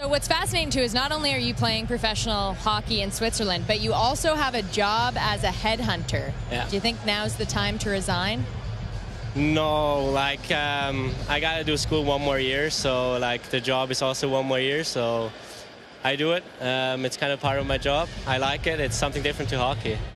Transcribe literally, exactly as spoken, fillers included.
So what's fascinating too is not only are you playing professional hockey in Switzerland, but you also have a job as a headhunter. Yeah. Do you think now's the time to resign? No, like um, I gotta do school one more year, so like the job is also one more year, so I do it. Um, it's kind of part of my job. I like it. It's something different to hockey.